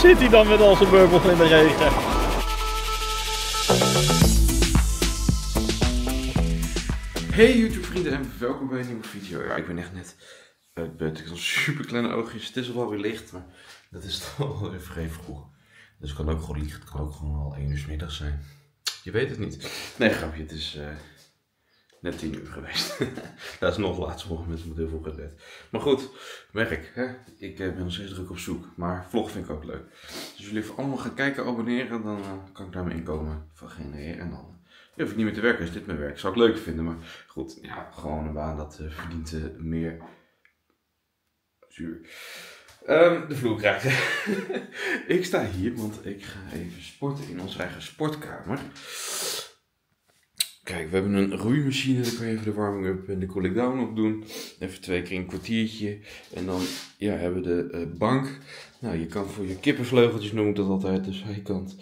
zit hij dan met al zijn bubbels in de regen? Hey YouTube vrienden en welkom bij een nieuwe video. Ja, ik ben echt net uit bed. Ik heb super kleine oogjes. Het is wel weer licht, maar dat is toch wel even geen vroeg. Dus het kan ook gewoon licht. Het kan ook gewoon al 1 uur 's middags zijn. Je weet het niet. Nee, grapje. Het is net 10 uur geweest. Dat is nog laat. Sommige mensen moeten heel vroeg uit bed. Maar goed, werk. Hè? Ik ben nog steeds druk op zoek. Maar vlog vind ik ook leuk. Dus als jullie even allemaal gaan kijken, abonneren, dan kan ik daarmee inkomen van genereren. En dan hoef ik niet meer te werken. Is dit mijn werk? Zou ik leuk vinden. Maar goed, ja, gewoon een baan dat verdient meer. Zuur. De vloer raakt. Ik sta hier, want ik ga even sporten in onze eigen sportkamer. Kijk, we hebben een roeimachine, daar kan je even de warming-up en de cooling down op doen. Even 2 keer een kwartiertje. En dan ja, hebben we de bank. Nou, je kan voor je kippenvleugeltjes, noem ik dat altijd, de zijkant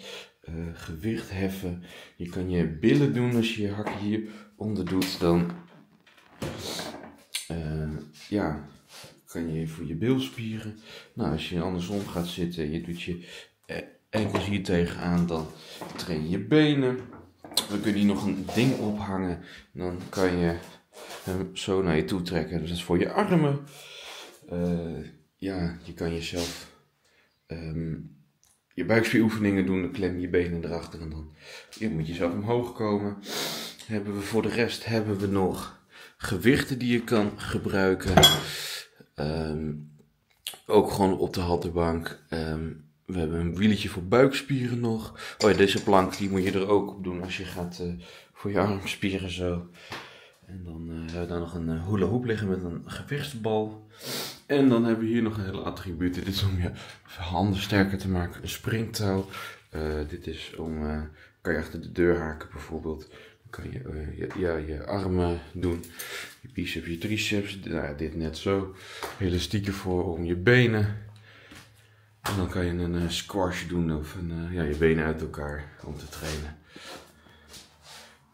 gewicht heffen. Je kan je billen doen als je je hakken hieronder doet. Dan ja, kan je voor je bilspieren. Nou, als je andersom gaat zitten, je doet je enkels hier tegenaan, dan train je je benen. Dan kun je hier nog een ding ophangen. Dan kan je hem zo naar je toe trekken. Dus dat is voor je armen. Ja, je kan jezelf je buikspieroefeningen doen. Dan klem je benen erachter en dan moet je zelf omhoog komen. Voor de rest hebben we nog gewichten die je kan gebruiken. Ook gewoon op de halterbank. We hebben een wieltje voor buikspieren nog. Oh ja, deze plank die moet je er ook op doen als je gaat voor je armspieren zo. En dan hebben we daar nog een hula hoop liggen met een gewichtsbal. En dan hebben we hier nog een hele attributen. Dit is om je handen sterker te maken. Een springtouw. Dit is om, kan je achter de deur haken bijvoorbeeld. Dan kan je je armen doen. Je biceps, je triceps. Nou, dit net zo. Elastieken voor om je benen. En dan kan je een squash doen of je benen uit elkaar om te trainen.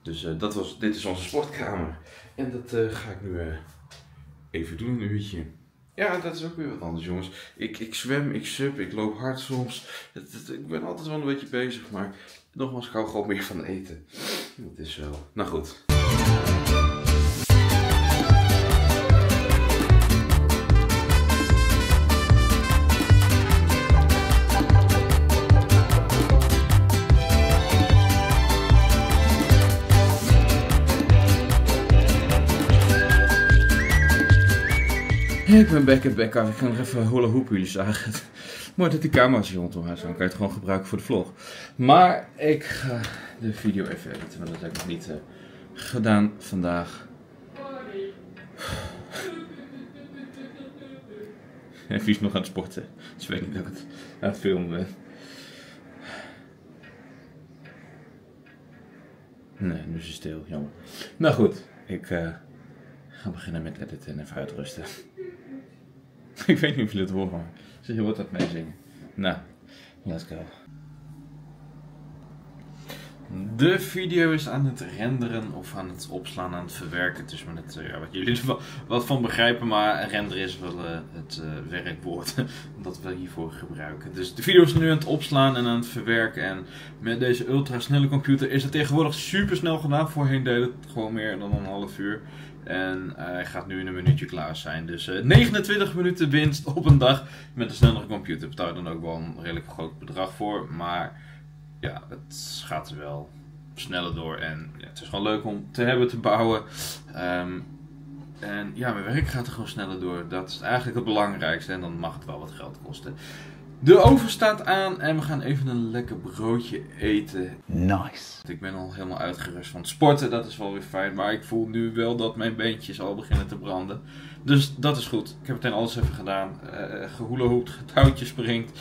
Dus dit is onze sportkamer. En dat ga ik nu even doen, een uurtje. Ja, dat is ook weer wat anders, jongens. Ik zwem, ik sup, ik loop hard soms. Ik ben altijd wel een beetje bezig, maar nogmaals, ik hou gewoon meer van eten. Dat is wel... Nou goed. Ik ben back af. Ik ga nog even hula hoop jullie zagen. Mooi dat die camera's hier rondom haar zijn. Dan kan je het gewoon gebruiken voor de vlog. Maar ik ga de video even editen, want dat heb ik nog niet gedaan vandaag. Effie is nog aan het sporten. Dus weet ik niet dat ik het aan het filmen ben. Nee, nu is het stil. Jammer. Nou goed, ik ga beginnen met editen en even uitrusten. Ik weet niet of jullie het horen, maar ze heel wat aan het meezingen. Nou, let's go. De video is aan het renderen of aan het opslaan, aan het verwerken. Dus met het, wat jullie er wat van begrijpen, maar renderen is wel het werkwoord dat we hiervoor gebruiken. Dus de video is nu aan het opslaan en aan het verwerken. En met deze ultrasnelle computer is het tegenwoordig super snel gedaan. Voorheen deed het gewoon meer dan een half uur. En hij gaat nu in een minuutje klaar zijn. Dus 29 minuten winst op een dag met een snellere computer. Betaal je dan ook wel een redelijk groot bedrag voor. Maar ja, het gaat er wel sneller door. En ja, het is gewoon leuk om te hebben, te bouwen. En ja, mijn werk gaat er gewoon sneller door. Dat is eigenlijk het belangrijkste. En dan mag het wel wat geld kosten. De oven staat aan en we gaan even een lekker broodje eten. Nice. Ik ben al helemaal uitgerust van het sporten, dat is wel weer fijn. Maar ik voel nu wel dat mijn beentjes al beginnen te branden. Dus dat is goed. Ik heb meteen alles even gedaan. Gehoelehoept, getouwtjes springt.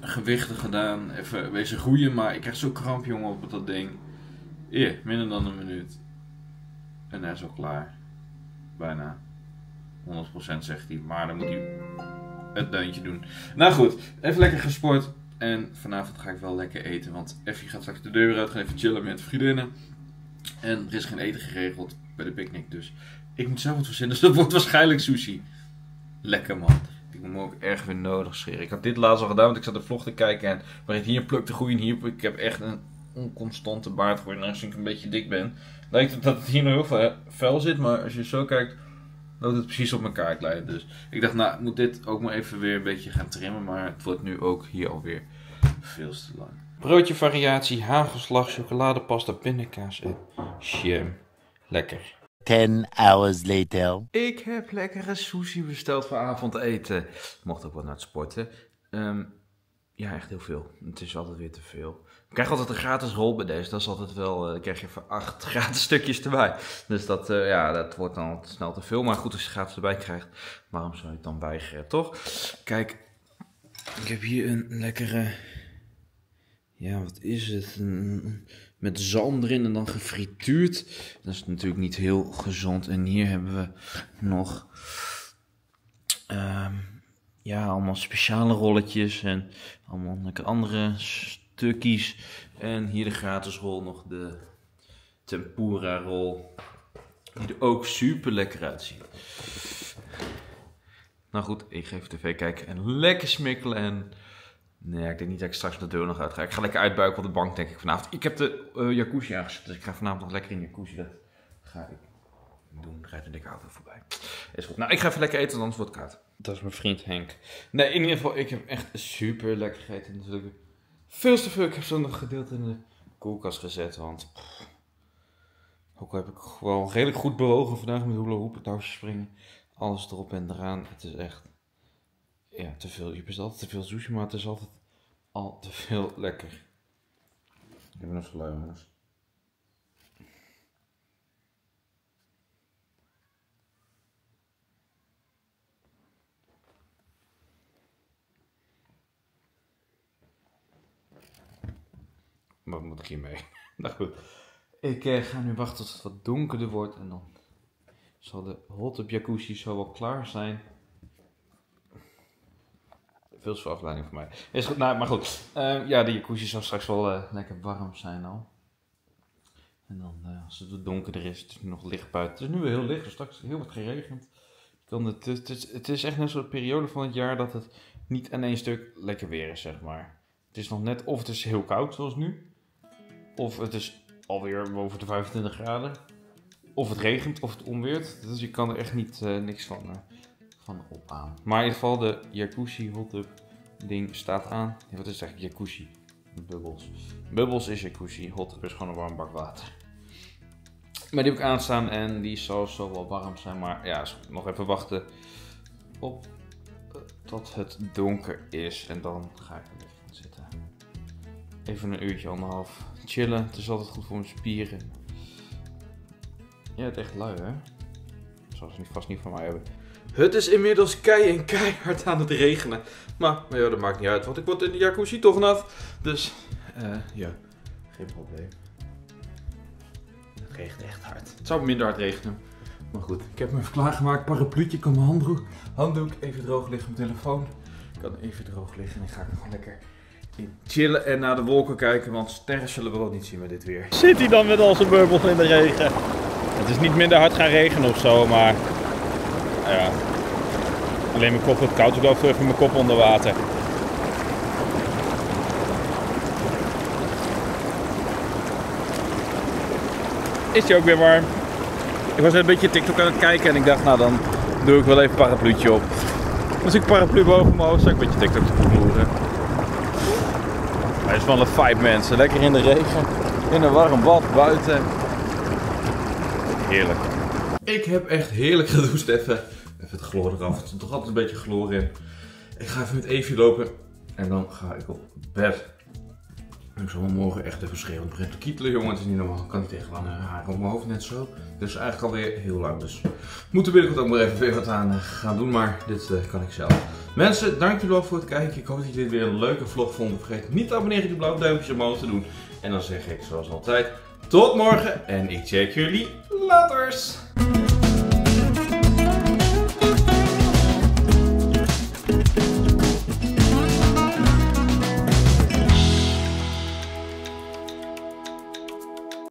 Gewichten gedaan. Even wezen groeien, maar ik krijg zo'n kramp, jongen, op dat ding. Minder dan een minuut. En hij is al klaar. Bijna. 100% zegt hij, maar dan moet hij... het deuntje doen. Nou goed, even lekker gesport. En vanavond ga ik wel lekker eten. Want Effie gaat straks de deur uit. Gaan even chillen met vriendinnen. En er is geen eten geregeld bij de picknick. Dus ik moet zelf wat verzinnen. Dus dat wordt waarschijnlijk sushi. Lekker man. Ik hem ook erg weer nodig scheren. Ik had dit laatst al gedaan, want ik zat de vlog te kijken en waar ik hier plukte groei en hier... Ik heb echt een onconstante baard geworden, aangezien ik een beetje dik ben. Lijkt het dat het hier nog heel veel vuil zit, maar als je zo kijkt, loopt het precies op elkaar glijden. Dus ik dacht, nou, ik moet dit ook maar even weer een beetje gaan trimmen, maar het wordt nu ook hier alweer veel te lang. Broodje variatie, hagelslag, chocoladepasta, pindakaas en jam. Lekker. 10 hours later. Ik heb lekkere sushi besteld voor avondeten. Mocht ook wat naar het sporten. Ja, echt heel veel. Het is altijd weer te veel. Ik krijg altijd een gratis rol bij deze. Dat is altijd wel... Dan krijg je even 8 gratis stukjes erbij. Dus dat, ja, dat wordt dan snel te veel. Maar goed, als je gratis erbij krijgt, waarom zou je het dan weigeren, toch? Kijk, ik heb hier een lekkere... Ja, wat is het? Met zalm erin en dan gefrituurd. Dat is natuurlijk niet heel gezond. En hier hebben we nog... ja, allemaal speciale rolletjes en allemaal lekker andere stukjes. En hier de gratis rol, nog de tempura rol, die er ook super lekker uitziet. Nou goed, ik ga even tv kijken en lekker smikkelen en... Nee, ik denk niet dat ik straks de deur nog uit ga. Ik ga lekker uitbuiken op de bank, denk ik, vanavond. Ik heb de jacuzzi aangezet, dus ik ga vanavond nog lekker in de jacuzzi. Dat ga ik doen, er rijdt een dikke auto voorbij. Is goed. Nou, ik ga even lekker eten, anders wordt het koud. Dat is mijn vriend Henk. Nee, in ieder geval, ik heb echt super lekker gegeten. Natuurlijk veel te veel. Ik heb zo'n gedeelte in de koelkast gezet, want... Ook al heb ik gewoon redelijk goed bewogen vandaag met hula hoop, touwtjes springen. Alles erop en eraan. Het is echt... Ja, te veel. Je bestelt altijd te veel sushi, maar het is altijd al te veel lekker. Ik heb nog geluid, jongens. Wat moet ik hiermee? Nou goed. Ik ga nu wachten tot het wat donkerder wordt. En dan zal de hot-up jacuzzi zo wel klaar zijn. Veel zoveel afleiding voor mij. Is goed, nou, maar goed. Ja, de jacuzzi zal straks wel lekker warm zijn al. En dan als het wat donkerder is. Het is nu nog licht buiten. Het is nu weer heel licht. Dus straks heel wat geregend. Het is echt een soort periode van het jaar dat het niet aan één stuk lekker weer is, zeg maar. Het is nog net of het is heel koud zoals nu. Of het is alweer boven de 25 graden. Of het regent of het onweert. Dus je kan er echt niet niks van op aan. Maar in ieder geval de jacuzzi hot-up ding staat aan. Ja, wat is het eigenlijk? Jacuzzi. Bubbels. Bubbels is jacuzzi. Hot-up is gewoon een warm bak water. Maar die heb ik aanstaan en die zal zo wel warm zijn. Maar ja, nog even wachten op tot het donker is. En dan ga ik weer gaan zitten. Even een uurtje, anderhalf. Chillen. Het is altijd goed voor mijn spieren. Ja, het echt lui, hè? Dat zal ze vast niet van mij hebben. Het is inmiddels keihard aan het regenen. Maar ja, dat maakt niet uit, want ik word in de jacuzzi toch nat. Dus, ja, geen probleem. Het regent echt hard. Het zou minder hard regenen. Maar goed, ik heb me even klaargemaakt. Parapluutje, kan mijn handdoek even droog liggen. Mijn telefoon kan even droog liggen. En ik ga gewoon lekker in chillen en naar de wolken kijken. Want sterren zullen we wel niet zien met dit weer. Zit hij dan met al zijn bubbels in de regen? Het is niet minder hard gaan regenen of zo, maar... Ja. Alleen mijn kop wordt koud. Ik loop even mijn kop onder water. Is die ook weer warm? Ik was net een beetje TikTok aan het kijken en ik dacht, nou dan doe ik wel even een parapluutje op. Als ik paraplu boven mijn hoofd, zou ik een beetje TikTok te vermoeden. Maar het is wel een vibe, mensen. Lekker in de regen, in een warm bad, buiten. Heerlijk. Ik heb echt heerlijk gedoucht. Even het chloor eraf. Er stond toch altijd een beetje chloor in. Ik ga even met Effie lopen en dan ga ik op bed. Ik zal morgen echt even schreeuwen. Het begint te kietelen, jongen. Het is niet normaal. Ik kan niet tegenaan haar op mijn hoofd, net zo. Dus eigenlijk alweer heel lang. Dus moet er binnenkort ook maar even weer wat aan gaan doen. Maar dit kan ik zelf. Mensen, dank jullie wel voor het kijken. Ik hoop dat jullie dit weer een leuke vlog vonden. Vergeet niet te abonneren, die blauwe duimpjes omhoog te doen. En dan zeg ik zoals altijd, tot morgen. En ik check jullie laters.